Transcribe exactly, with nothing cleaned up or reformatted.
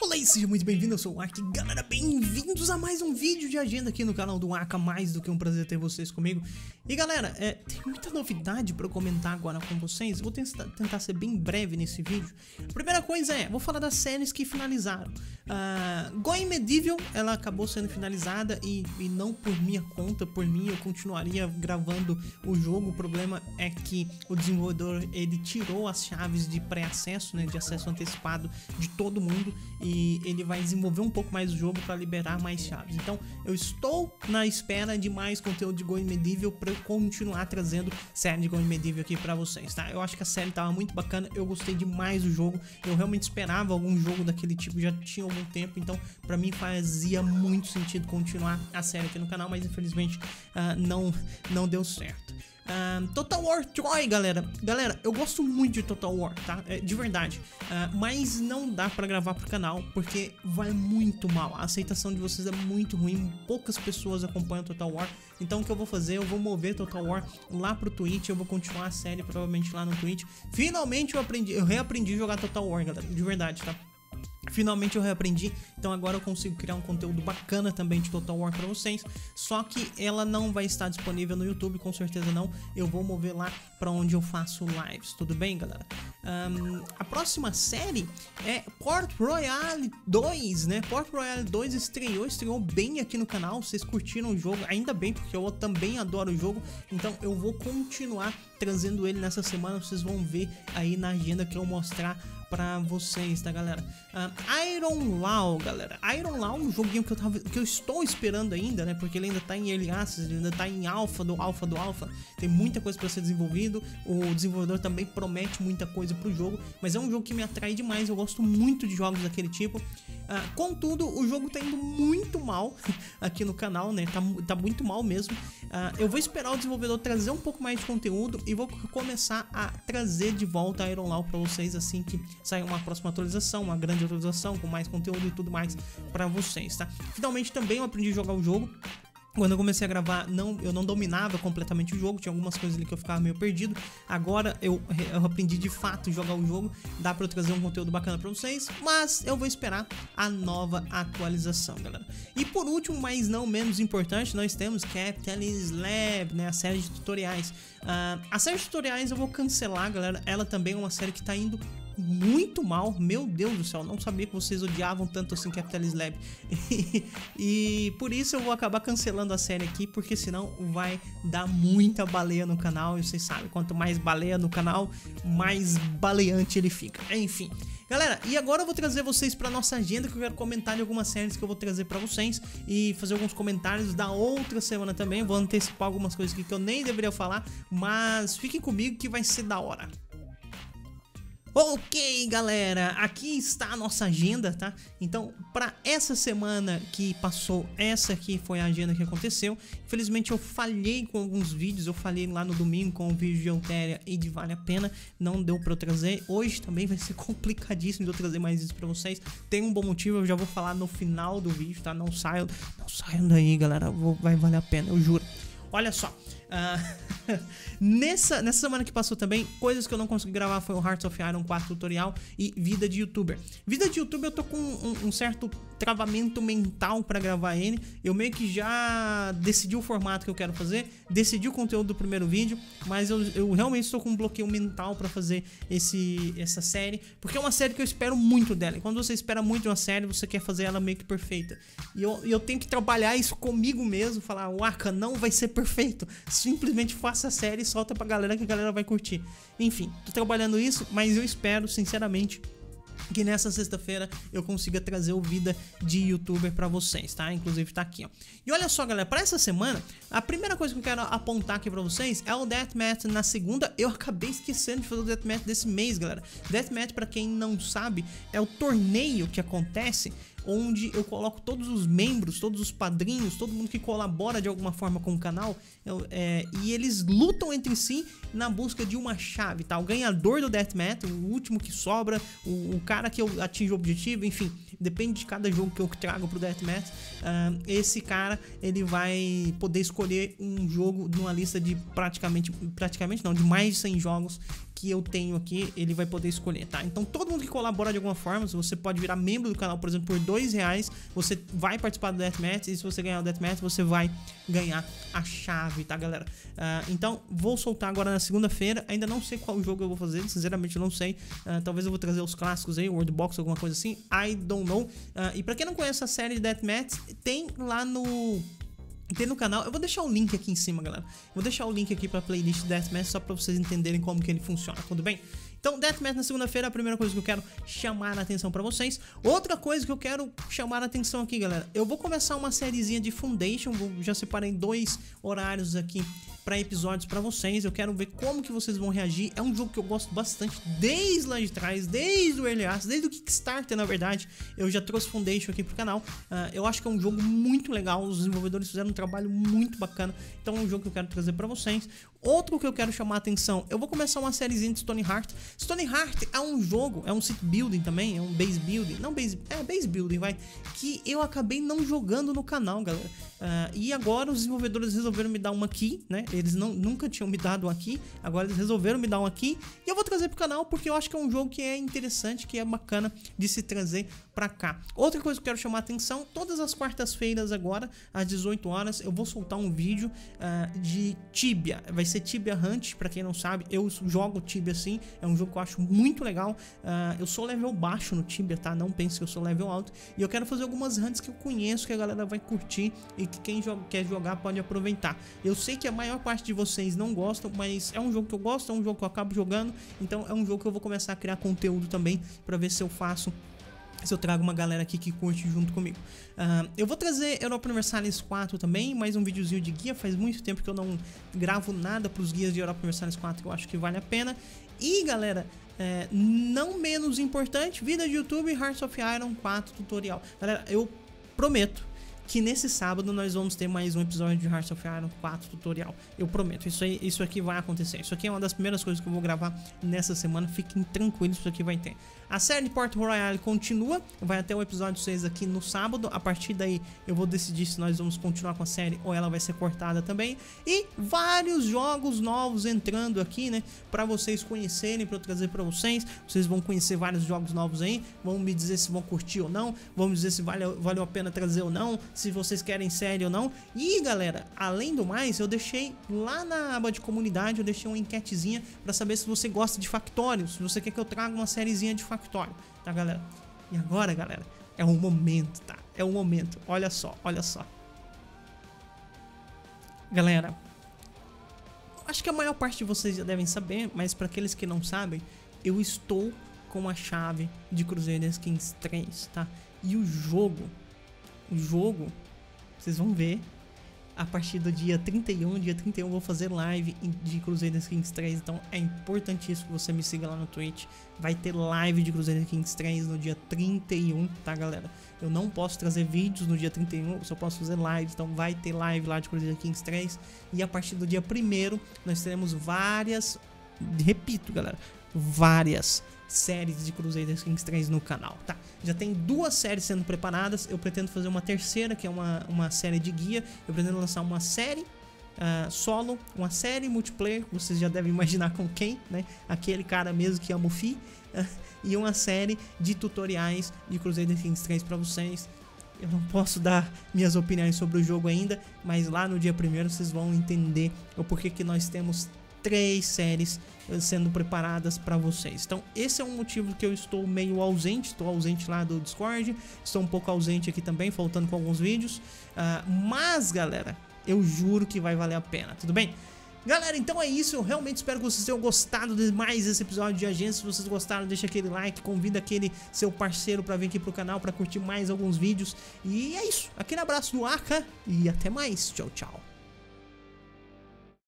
Olá e seja muito bem-vindo, eu sou o Ark. Galera, bem-vindos a mais um vídeo de agenda aqui no canal do Ark. Mais do que um prazer ter vocês comigo. E galera, é, tem muita novidade pra eu comentar agora com vocês. Vou tentar, tentar ser bem breve nesse vídeo. A primeira coisa é, vou falar das séries que finalizaram. Uh, Going Medieval, ela acabou sendo finalizada e, e não por minha conta, por mim. Eu continuaria gravando o jogo. O problema é que o desenvolvedor, ele tirou as chaves de pré-acesso, né, de acesso antecipado de todo mundo. E ele vai desenvolver um pouco mais o jogo para liberar mais chaves. Então eu estou na espera de mais conteúdo de Going Medieval para eu continuar trazendo série de Going Medieval aqui para vocês, tá? Eu acho que a série tava muito bacana, eu gostei demais do jogo. Eu realmente esperava algum jogo daquele tipo, já tinha algum tempo, então para mim fazia muito sentido continuar a série aqui no canal, mas infelizmente uh, não, não deu certo. Uh, Total War Troy, galera. Galera, eu gosto muito de Total War, tá? É, de verdade. Uh, mas não dá pra gravar pro canal, porque vai muito mal. A aceitação de vocês é muito ruim. Poucas pessoas acompanham Total War. Então o que eu vou fazer? Eu vou mover Total War lá pro Twitch. Eu vou continuar a série provavelmente lá no Twitch. Finalmente eu aprendi, eu reaprendi a jogar Total War, galera. De verdade, tá? Finalmente eu reaprendi, então agora eu consigo criar um conteúdo bacana também de Total War pra vocês. Só que ela não vai estar disponível no YouTube, com certeza não. Eu vou mover lá pra onde eu faço lives, tudo bem, galera? Um, a próxima série é Port Royale dois, né? Port Royale dois estreou, estreou bem aqui no canal. Vocês curtiram o jogo, ainda bem, porque eu também adoro o jogo. Então eu vou continuar trazendo ele nessa semana. Vocês vão ver aí na agenda que eu mostrar pra vocês, tá, galera? Uh, Iron Law, galera. Iron Law é um joguinho que eu, tava, que eu estou esperando ainda, né? Porque ele ainda tá em Early Access, ele ainda tá em alpha do alpha do alpha. Tem muita coisa pra ser desenvolvido. O desenvolvedor também promete muita coisa pro jogo, mas é um jogo que me atrai demais. Eu gosto muito de jogos daquele tipo. Uh, contudo, o jogo tá indo muito mal aqui no canal, né? Tá, tá muito mal mesmo. Uh, eu vou esperar o desenvolvedor trazer um pouco mais de conteúdo e vou começar a trazer de volta a Iron Law pra vocês assim que sair uma próxima atualização, uma grande atualização com mais conteúdo e tudo mais pra vocês, tá? Finalmente também eu aprendi a jogar o jogo. Quando eu comecei a gravar, não, eu não dominava completamente o jogo, tinha algumas coisas ali que eu ficava meio perdido. Agora eu, eu aprendi de fato jogar o jogo, dá pra eu trazer um conteúdo bacana pra vocês, mas eu vou esperar a nova atualização, galera. E por último, mas não menos importante, nós temos Capitalism Lab, né, a série de tutoriais. Uh, a série de tutoriais eu vou cancelar, galera, ela também é uma série que tá indo muito mal, meu Deus do céu, não sabia que vocês odiavam tanto assim Capitalism Lab. e, e por isso eu vou acabar cancelando a série aqui, porque senão vai dar muita baleia no canal, e vocês sabem, quanto mais baleia no canal, mais baleante ele fica, enfim. Galera, e agora eu vou trazer vocês pra nossa agenda, que eu quero comentar de algumas séries que eu vou trazer pra vocês e fazer alguns comentários da outra semana também. Vou antecipar algumas coisas aqui que eu nem deveria falar, mas fiquem comigo que vai ser da hora. Ok, galera, aqui está a nossa agenda, tá? Então, para essa semana que passou, essa aqui foi a agenda que aconteceu. Infelizmente, eu falhei com alguns vídeos. Eu falhei lá no domingo com o vídeo de Eutéria e de Vale a Pena. Não deu para eu trazer. Hoje também vai ser complicadíssimo de eu trazer mais isso para vocês. Tem um bom motivo, eu já vou falar no final do vídeo, tá? Não saiam, não saiam daí, galera. Vou, vai valer a pena, eu juro. Olha só. Uh, nessa, nessa semana que passou também, coisas que eu não consegui gravar foi o Hearts of Iron quatro tutorial e Vida de Youtuber. Vida de Youtuber eu tô com um, um certo travamento mental pra gravar ele. Eu meio que já decidi o formato que eu quero fazer, decidi o conteúdo do primeiro vídeo, mas eu, eu realmente estou com um bloqueio mental pra fazer esse, essa série, porque é uma série que eu espero muito dela. E quando você espera muito de uma série, você quer fazer ela meio que perfeita. E eu, eu tenho que trabalhar isso comigo mesmo, falar, uaca, não vai ser perfeito. Simplesmente faça a série e solta pra galera que a galera vai curtir. Enfim, tô trabalhando isso, mas eu espero, sinceramente, que nessa sexta-feira eu consiga trazer o Vida de Youtuber pra vocês, tá? Inclusive tá aqui, ó. E olha só, galera, pra essa semana, a primeira coisa que eu quero apontar aqui pra vocês é o Deathmatch na segunda. Eu acabei esquecendo de fazer o Deathmatch desse mês, galera. Deathmatch, pra quem não sabe, é o torneio que acontece onde eu coloco todos os membros, todos os padrinhos, todo mundo que colabora de alguma forma com o canal, é, e eles lutam entre si na busca de uma chave, tá? O ganhador do Deathmatch, o último que sobra, o, o cara que eu atinge o objetivo, enfim, depende de cada jogo que eu trago pro Deathmatch, uh, esse cara, ele vai poder escolher um jogo numa lista de praticamente, praticamente não, de mais de cem jogos que eu tenho aqui, ele vai poder escolher, tá? Então todo mundo que colabora de alguma forma, você pode virar membro do canal, por exemplo, por dois reais, você vai participar do Deathmatch, e se você ganhar o Deathmatch, você vai ganhar a chave, tá, galera? Uh, então, vou soltar agora na segunda-feira, ainda não sei qual jogo eu vou fazer, sinceramente eu não sei, uh, talvez eu vou trazer os clássicos aí, World Box, alguma coisa assim, I don't know. Uh, e pra quem não conhece a série de Deathmatch, tem lá no... Tem no canal, eu vou deixar o link aqui em cima, galera. Vou deixar o link aqui pra playlist Deathmatch só pra vocês entenderem como que ele funciona, tudo bem? Então, Deathmatch na segunda-feira é a primeira coisa que eu quero chamar a atenção pra vocês. Outra coisa que eu quero chamar a atenção aqui, galera, eu vou começar uma sériezinha de Foundation, vou, já separei dois horários aqui pra episódios pra vocês, eu quero ver como que vocês vão reagir. É um jogo que eu gosto bastante desde lá de trás, desde o Early Access, desde o Kickstarter, na verdade, eu já trouxe Foundation aqui pro canal. Uh, eu acho que é um jogo muito legal, os desenvolvedores fizeram um trabalho muito bacana, então é um jogo que eu quero trazer pra vocês. Outro que eu quero chamar a atenção, eu vou começar uma sériezinha de Stoneheart. Stoneheart é um jogo, é um city building também, é um base building, não base, é base building, vai, que eu acabei não jogando no canal, galera. Uh, e agora os desenvolvedores resolveram me dar uma aqui, né, eles não, nunca tinham me dado um aqui, agora eles resolveram me dar um aqui, e eu vou trazer pro canal porque eu acho que é um jogo que é interessante, que é bacana de se trazer pra cá. Outra coisa que eu quero chamar a atenção, todas as quartas-feiras agora, às dezoito horas, eu vou soltar um vídeo uh, de Tibia, vai ser Tibia Hunt, pra quem não sabe, eu jogo Tibia sim, é um jogo que eu acho muito legal, uh, eu sou level baixo no Tibia, tá, não pense que eu sou level alto, e eu quero fazer algumas hunts que eu conheço, que a galera vai curtir, e que quem joga, quer jogar pode aproveitar. Eu sei que a maior parte de vocês não gostam, mas é um jogo que eu gosto, é um jogo que eu acabo jogando, então é um jogo que eu vou começar a criar conteúdo também, pra ver se eu faço... se eu trago uma galera aqui que curte junto comigo. uh, Eu vou trazer Europa Universalis quatro também, mais um videozinho de guia. Faz muito tempo que eu não gravo nada para os guias de Europa Universalis quatro, que eu acho que vale a pena. E galera, é, não menos importante, Vida de Youtuber e Hearts of Iron quatro tutorial. Galera, eu prometo que nesse sábado nós vamos ter mais um episódio de Hearts of Iron quatro tutorial. Eu prometo, isso, aí, isso aqui vai acontecer. Isso aqui é uma das primeiras coisas que eu vou gravar nessa semana. Fiquem tranquilos, isso aqui vai ter. A série de Port Royale continua, vai até o episódio seis aqui no sábado. A partir daí eu vou decidir se nós vamos continuar com a série ou ela vai ser cortada também. E vários jogos novos entrando aqui, né, pra vocês conhecerem, pra eu trazer pra vocês. Vocês vão conhecer vários jogos novos aí, vão me dizer se vão curtir ou não, vão me dizer se vale, valeu a pena trazer ou não, se vocês querem série ou não. E galera, além do mais, eu deixei lá na aba de comunidade, eu deixei uma enquetezinha pra saber se você gosta de Factórios, se você quer que eu traga uma sériezinha de Factório, tá, galera? E agora, galera, é o momento, tá? É o momento, olha só, olha só. Galera, acho que a maior parte de vocês já devem saber, mas pra aqueles que não sabem, eu estou com a chave de Crusader Kings três, tá? E o jogo... O jogo, vocês vão ver, a partir do dia trinta e um, dia trinta e um eu vou fazer live de Crusader Kings três, então é importantíssimo que você me siga lá no Twitch. Vai ter live de Crusader Kings três no dia trinta e um, tá, galera? Eu não posso trazer vídeos no dia trinta e um, eu só posso fazer live, então vai ter live lá de Crusader Kings três. E a partir do dia primeiro nós teremos várias, repito, galera, várias séries de Crusader Kings três no canal, tá? Já tem duas séries sendo preparadas, eu pretendo fazer uma terceira, que é uma, uma série de guia. Eu pretendo lançar uma série uh, solo, uma série multiplayer, vocês já devem imaginar com quem, né? Aquele cara mesmo que ama o F I, uh, e uma série de tutoriais de Crusader Kings três pra vocês. Eu não posso dar minhas opiniões sobre o jogo ainda, mas lá no dia primeiro vocês vão entender o porquê que nós temos três séries sendo preparadas para vocês. Então esse é um motivo que eu estou meio ausente, estou ausente lá do Discord, estou um pouco ausente aqui também, faltando com alguns vídeos, uh, mas galera, eu juro que vai valer a pena, tudo bem? Galera, então é isso, eu realmente espero que vocês tenham gostado de mais esse episódio de agência. Se vocês gostaram, deixa aquele like, convida aquele seu parceiro para vir aqui pro canal, para curtir mais alguns vídeos, e é isso, aquele abraço do Aka e até mais, tchau, tchau.